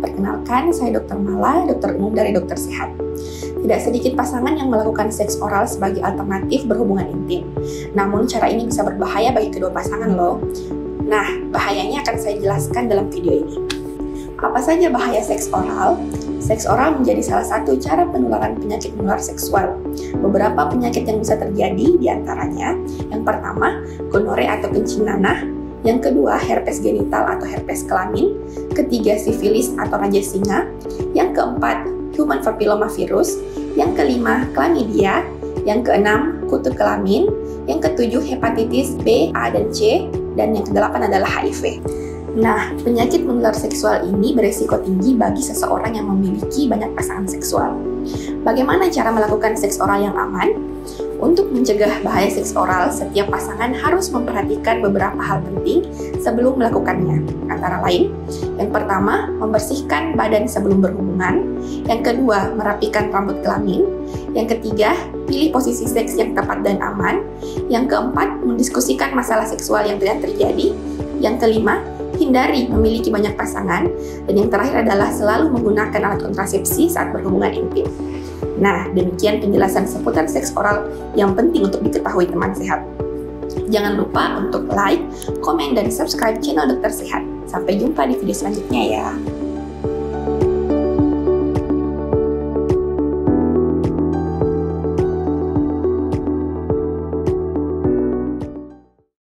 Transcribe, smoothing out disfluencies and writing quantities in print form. Perkenalkan, saya Dr. Mala, dokter umum dari Dokter Sehat. Tidak sedikit pasangan yang melakukan seks oral sebagai alternatif berhubungan intim. Namun cara ini bisa berbahaya bagi kedua pasangan loh. Nah, bahayanya akan saya jelaskan dalam video ini. Apa saja bahaya seks oral? Seks oral menjadi salah satu cara penularan penyakit menular seksual. Beberapa penyakit yang bisa terjadi diantaranya, yang pertama, gonore atau kencing nanah, yang kedua, herpes genital atau herpes kelamin, ketiga, sifilis atau raja singa, yang keempat, human papilloma virus, yang kelima, klamidia, yang keenam, kutu kelamin, yang ketujuh, hepatitis B, A, dan C, dan yang kedelapan adalah HIV. Nah, penyakit menular seksual ini beresiko tinggi bagi seseorang yang memiliki banyak pasangan seksual. Bagaimana cara melakukan seks oral yang aman? Untuk mencegah bahaya seks oral, setiap pasangan harus memperhatikan beberapa hal penting sebelum melakukannya. Antara lain, yang pertama, membersihkan badan sebelum berhubungan. Yang kedua, merapikan rambut kelamin. Yang ketiga, pilih posisi seks yang tepat dan aman. Yang keempat, mendiskusikan masalah seksual yang tidak terjadi. Yang kelima, hindari memiliki banyak pasangan, dan yang terakhir adalah selalu menggunakan alat kontrasepsi saat berhubungan intim. Nah, demikian penjelasan seputar seks oral yang penting untuk diketahui teman sehat. Jangan lupa untuk like, komen, dan subscribe channel Dokter Sehat. Sampai jumpa di video selanjutnya ya.